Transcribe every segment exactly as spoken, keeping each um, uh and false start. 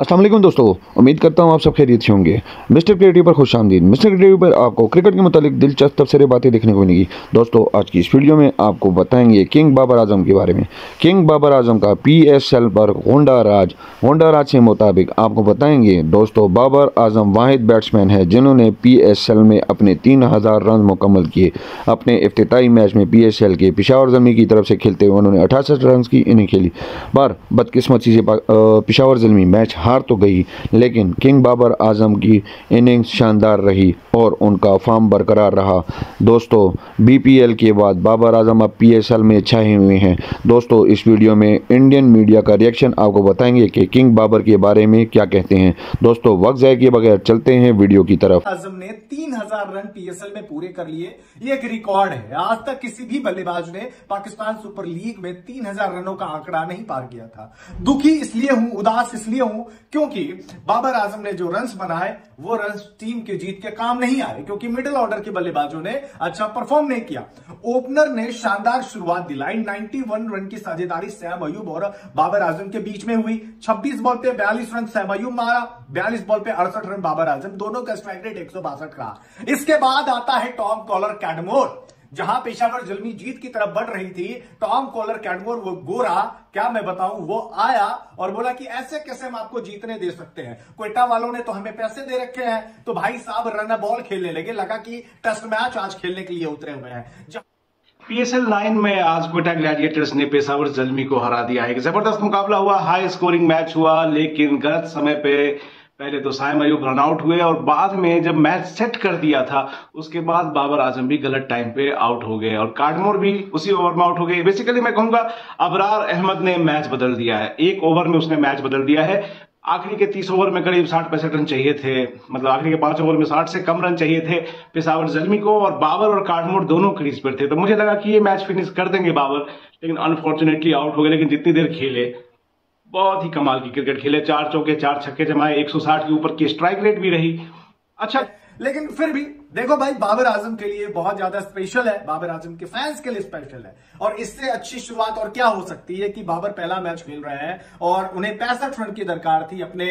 अस्सलाम वालेकुम दोस्तों, उम्मीद करता हूँ आप सब खैरियत से होंगे। मिस्टर क्रिएटिव पर खुश आमदीद। मिस्टर क्रिएटिव पर आपको क्रिकेट के मुतालिक दिलचस्प तबसरे बातें देखने को मिलेंगी। दोस्तों आज की इस वीडियो में आपको बताएंगे किंग बाबर आजम के बारे में। किंग बाबर आजम का पीएसएल पर गोंडा राज गोंडा राज के मुताबिक आपको बताएंगे। दोस्तों बाबर आजम वाहिद बैट्समैन है जिन्होंने पीएसएल में अपने तीन हज़ार रन मुकम्मल किए। अपने इफ्तिताई मैच में पीएसएल के पेशावर ज़लमी की तरफ से खेलते हुए उन्होंने अठासठ रन की इनिंग खेली। पर बदकिस्मती से पेशावर ज़लमी मैच हार तो गई, लेकिन किंग बाबर आजम की इनिंग्स शानदार रही और उनका फॉर्म बरकरार रहा। दोस्तों बीपीएल के बाद बाबर आजम अब पीएसएल में छाए हुए हैं। दोस्तों इस वीडियो में इंडियन मीडिया का रिएक्शन आपको बताएंगे कि किंग बाबर के बारे में क्या कहते हैं। दोस्तों वक्त ज़ाया किए बगैर चलते हैं वीडियो की तरफ। आजम ने तीन हजार रन पीएसएल में पूरे कर लिए, ये एक रिकॉर्ड है। आज तक किसी भी बल्लेबाज ने पाकिस्तान सुपर लीग में तीन हजार रनों का आंकड़ा नहीं पार किया था। दुखी इसलिए हूँ, उदास इसलिए हूँ क्योंकि बाबर आजम ने जो रन्स बनाए वो रन्स टीम के जीत के काम नहीं आए, क्योंकि मिडिल ऑर्डर के बल्लेबाजों ने अच्छा परफॉर्म नहीं किया। ओपनर ने शानदार शुरुआत दिलाई। इक्यानवे रन की साझेदारी सैम अयूब और बाबर आजम के बीच में हुई। छब्बीस बॉल पे बयालीस रन सैम अयूब मारा, बयालीस बॉल पे अड़सठ रन बाबर आजम, दोनों का स्ट्राइक रेट एक सौ बासठ रहा। इसके बाद आता है टॉम कॉलर कैडमोर। जहां पेशावर ज़लमी जीत की तरफ बढ़ रही थी, टॉम कॉलर कैडमोर वो गोरा, क्या मैं बताऊं, वो आया और बोला कि ऐसे कैसे हम आपको जीतने दे सकते हैं, क्वेटा वालों ने तो हमें पैसे दे रखे हैं। तो भाई साहब रन बॉल खेलने लगे, लगा कि टेस्ट मैच आज खेलने के लिए उतरे हुए हैं। पीएसएल नाइन में आज क्वेटा ग्लैडिएटर्स ने पेशावर ज़लमी को हरा दिया है। एक जबरदस्त मुकाबला हुआ, हाई स्कोरिंग मैच हुआ, लेकिन गलत समय पे पहले तो साइम अयूब रन आउट हुए और बाद में जब मैच सेट कर दिया था उसके बाद बाबर आजम भी गलत टाइम पे आउट हो गए और कार्डमोर भी उसी ओवर में आउट हो गए। बेसिकली मैं कहूंगा अबरार अहमद ने मैच बदल दिया है, एक ओवर में उसने मैच बदल दिया है। आखिरी के तीस ओवर में करीब साठ पैंसठ रन चाहिए थे, मतलब आखिरी के पांच ओवर में साठ से कम रन चाहिए थे पेशावर ज़लमी को, और बाबर और कार्डमोर दोनों क्रीज पर थे। तो मुझे लगा कि ये मैच फिनिश कर देंगे बाबर, लेकिन अनफॉर्चुनेटली आउट हो गए। लेकिन जितनी देर खेले बहुत ही कमाल की क्रिकेट खेले, चार चौके चार छक्के जमाए, एक सौ साठ के ऊपर की स्ट्राइक रेट भी रही। अच्छा लेकिन फिर भी देखो भाई, बाबर आजम के लिए बहुत ज्यादा स्पेशल है, बाबर आजम के फैंस के लिए स्पेशल है, और इससे अच्छी शुरुआत और क्या हो सकती है कि बाबर पहला मैच खेल रहे हैं और उन्हें पैंसठ रन की दरकार थी अपने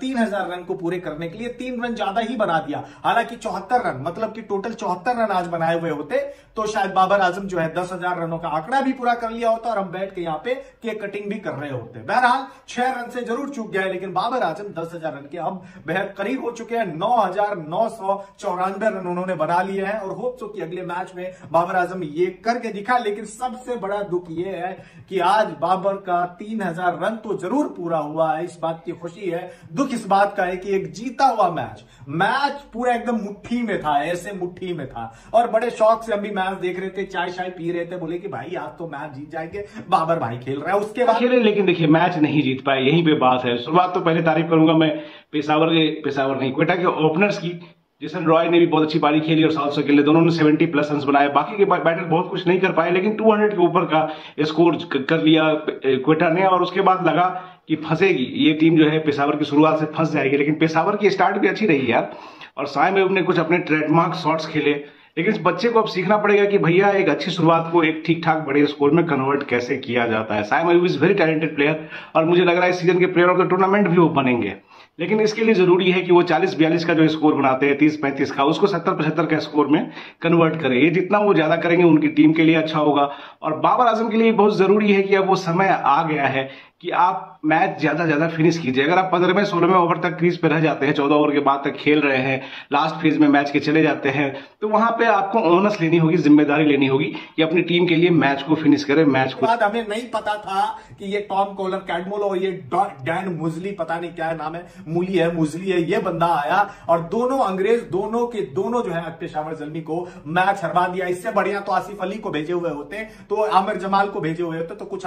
तीन हजार रन को पूरे करने के लिए। तीन रन ज्यादा ही बना दिया, हालांकि चौहत्तर रन, मतलब कि टोटल चौहत्तर रन आज बनाए हुए होते तो शायद बाबर आजम जो है दस हजार रनों का आंकड़ा भी पूरा कर लिया होता और हम बैठ के यहाँ पे केक कटिंग भी कर रहे होते। बहरहाल छह रन से जरूर चूक गया, लेकिन बाबर आजम दस हजार रन के अब बेहद करीब हो चुके हैं। नौ हजार नौ सौ चौरानवे उन्होंने बना लिए हैं और होप सो कि अगले मैच में बाबर आजम ये करके दिखा। लेकिन सबसे बड़ा दुख यह है कि आज बाबर का तीन हजार रन तो जरूर पूरा हुआ है, इस बात की खुशी है। दुख इस बात का है कि एक जीता हुआ मैच मैच पूरा एकदम मुट्ठी में था, ऐसे मुट्ठी में था, और बड़े शौक से हम भी मैच देख रहे थे, चाय शाय पी रहे थे, बोले कि भाई आज तो मैच जीत जाएंगे, बाबर भाई खेल रहा है। उसके बाद खेले, लेकिन देखिए मैच नहीं जीत पाए, यही पे बात है। शुरुआत तो पहले तारीफ करूंगा मैं पेशावर के पेशावर नहीं क्वेटा के ओपनर्स की। जेसन रॉय ने भी बहुत अच्छी पारी खेली और साउथ से खेले, दोनों ने सत्तर प्लस रन बनाए। बाकी के बैटर बहुत कुछ नहीं कर पाए, लेकिन दो सौ के ऊपर का स्कोर कर लिया क्वेटा ने, और उसके बाद लगा कि फंसेगी ये टीम जो है पेशावर की शुरुआत से फंस जाएगी। लेकिन पेशावर की स्टार्ट भी अच्छी रही यार, और साइम अयूब ने कुछ अपने ट्रेडमार्क शॉट्स खेले। लेकिन इस बच्चे को अब सीखना पड़ेगा कि भैया एक अच्छी शुरुआत को एक ठीक ठाक बड़े स्कोर में कन्वर्ट कैसे किया जाता है। Saim Ayub is very talented player और मुझे लग रहा है इस सीजन के प्लेयर ऑफ द टूर्नामेंट भी वो बनेंगे, लेकिन इसके लिए जरूरी है कि वो चालीस बयालीस का जो स्कोर बनाते हैं, तीस पैंतीस का, उसको सत्तर पचहत्तर का स्कोर में कन्वर्ट करें। ये जितना वो ज्यादा करेंगे उनकी टीम के लिए अच्छा होगा, और बाबर आजम के लिए बहुत जरूरी है कि अब वो समय आ गया है कि आप मैच ज्यादा ज्यादा फिनिश कीजिए। अगर आप पंद्रहवें सोलहवें ओवर तक क्रीज पे रह जाते हैं, चौदह ओवर के बाद तक खेल रहे हैं, लास्ट फेज में मैच के चले जाते हैं, तो वहां पे आपको ओनस लेनी होगी, जिम्मेदारी लेनी होगी कि अपनी टीम के लिए मैच को फिनिश करें। मैच को बाद हमें नहीं पता था कि ये टॉम कॉलर कैडमोल और ये डैन मूसली, पता नहीं क्या नाम है, मूली है मूसली है, ये बंदा आया और दोनों अंग्रेज, दोनों के दोनों जो है पेशावर ज़लमी को मैच हरवा दिया। इससे बढ़िया तो आसिफ अली को भेजे हुए होते, तो आमिर जमाल को भेजे हुए होते, तो कुछ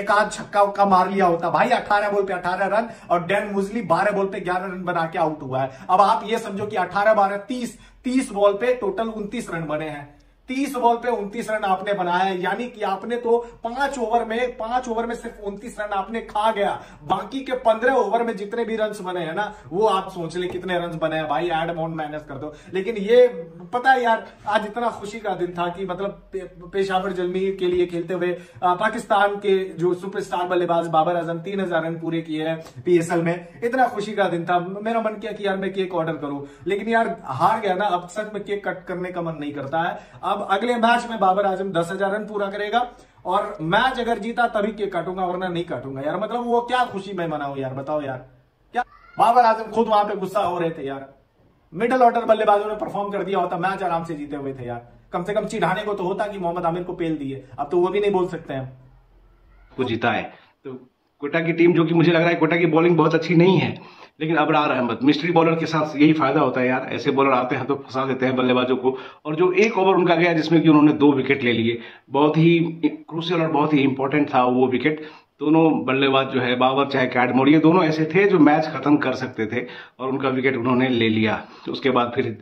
एक आध छक्का का मार लिया होता भाई। अठारह बॉल पे अठारह रन और डैन मूसली बारह बॉल पे ग्यारह रन बना के आउट हुआ है। अब आप ये समझो कि अठारह बारह तीस तीस बॉल पे टोटल उनतीस रन बने हैं। तीस बॉल पे उनतीस रन आपने बनाया, यानी कि आपने तो पांच ओवर में पांच ओवर में सिर्फ उनतीस रन आपने खा गया। बाकी के पंद्रह ओवर में जितने भी रन बने हैं ना वो आप सोच ले कितने रन बने हैं भाई, एड अमाउंट माइनस कर दो। लेकिन ये पता है यार, आज इतना खुशी का दिन था कि मतलब पेशावर ज़ल्मी के लिए खेलते हुए पाकिस्तान के जो सुपरस्टार बल्लेबाज बाबर आजम तीन हजार रन पूरे किए हैं पीएसएल में। इतना खुशी का दिन था, मेरा मन किया कि यार मैं केक ऑर्डर करूं, लेकिन यार हार गया ना, अब सच में केक कट करने का मन नहीं करता है। अब अगले मैच में बाबर आजम दस हजार रन पूरा करेगा और मैच अगर जीता तभी केक काटूंगा, वरना नहीं काटूंगा यार। मतलब वो क्या खुशी मैं मनाऊं यार, बताओ यार। क्या बाबर आजम खुद वहां पे गुस्सा हो रहे थे यार, मिडल ऑर्डर बल्लेबाजों ने परफॉर्म कर दिया होता, मैच आराम से जीते हुए थे यार। कम से कम चिढ़ाने को तो होता कि मोहम्मद आमिर को पेल दिए, अब तो वो भी नहीं बोल सकते हैं को जीता है। तो कोटा की टीम, जो कि मुझे लग रहा है कोटा की बॉलिंग बहुत अच्छी नहीं है, लेकिन अबरार अहमद मिस्ट्री बॉलर के साथ यही फायदा होता है यार, ऐसे बॉलर आते हैं तो फंसा देते हैं बल्लेबाजों को। और जो एक ओवर उनका गया जिसमें कि उन्होंने दो विकेट ले लिए, बहुत ही क्रूशियल और बहुत ही इंपॉर्टेंट था वो विकेट। दोनों बल्लेबाज जो है, बाबर चाहे कैडमोर, ये दोनों ऐसे थे जो मैच खत्म कर सकते थे और उनका विकेट उन्होंने ले लिया। तो उसके बाद फिर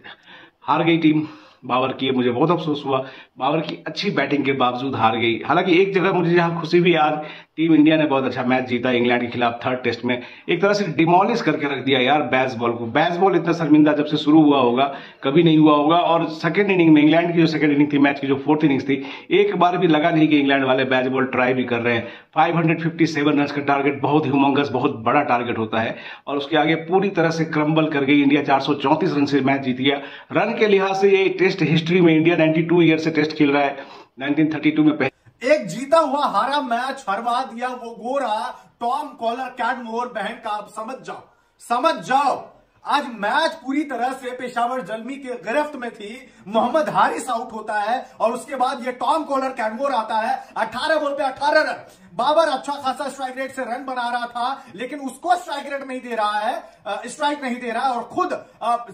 हार गई टीम बाबर की, मुझे बहुत अफसोस हुआ, बाबर की अच्छी बैटिंग के बावजूद हार गई। हालांकि एक जगह मुझे जहां खुशी भी, आज टीम इंडिया ने बहुत अच्छा मैच जीता इंग्लैंड के खिलाफ थर्ड टेस्ट में, एक तरह से डिमोलिश करके रख दिया यार बैस बॉल को। बैस बॉल इतना शर्मिंदा जब से शुरू हुआ होगा कभी नहीं हुआ होगा। और सेकंड इनिंग में, इंग्लैंड की जो सेकंड इनिंग थी मैच की, जो फोर्थ इनिंग्स थी, एक बार भी लगा नहीं कि इंग्लैंड वाले बैस बॉल ट्राई भी कर रहे हैं। Five hundred fifty seven run का टारगेट बहुत ह्यूमंगस, बहुत बड़ा टारगेट होता है, और उसके आगे पूरी तरह से क्रम्बल कर गई इंडिया। चार सौ चौंतीस रन से मैच जीत गया। रन के लिहाज से ये टेस्ट हिस्ट्री में इंडिया नाइन्टी टू ईयर से टेस्ट खेल रहा है, नाइनटीन थर्टी टू में पहले एक जीता हुआ हारा मैच हरवा दिया वो गोरा टॉम कॉलर कैडमोर बहन का। आप समझ जाओ, समझ जाओ, आज मैच पूरी तरह से पेशावर ज़ल्मी के गिरफ्त में थी। मोहम्मद हारिस आउट होता है और उसके बाद ये टॉम कॉलर कैडमोर आता है, अठारह बॉल पे अठारह रन। बाबर अच्छा खासा स्ट्राइक रेट से रन बना रहा था, लेकिन उसको स्ट्राइक रेट नहीं दे रहा है, स्ट्राइक नहीं दे रहा है, और खुद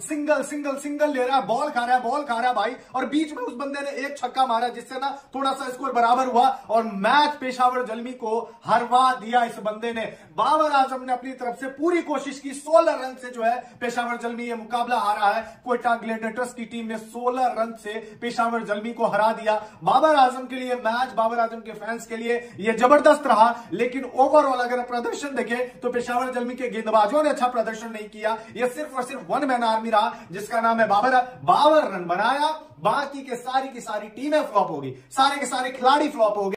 सिंगल सिंगल सिंगल ले रहा है, बॉल खा रहा है, बॉल खा रहा है भाई। और बीच में उस बंदे ने एक छक्का मारा जिससे ना थोड़ा सा स्कोर बराबर हुआ और मैच पेशावर ज़ल्मी को हरवा दिया इस बंदे ने। बाबर आजम ने अपनी तरफ से पूरी कोशिश की, सोलह रन से जो है पेशावर ज़ल्मी ये मुकाबला हारा है। क्वेटा ग्लेडिएटर्स की टीम ने सोलह रन से पेशावर ज़ल्मी को हरा दिया। बाबर आजम के लिए मैच, बाबर आजम के फैंस के लिए ये जबरदस्त रहा, लेकिन ओवरऑल अगर प्रदर्शन देखें तो पेशावर ज़ल्मी के गेंदबाजों ने अच्छा प्रदर्शन नहीं किया। ये सिर्फ और सिर्फ वन मैन आर्मी रहा जिसका नाम है बाबर। बाबर रन बनाया, बाकी के सारी की सारी टीमें फ्लॉप होगी, सारे के सारे खिलाड़ी फ्लॉप हो गए।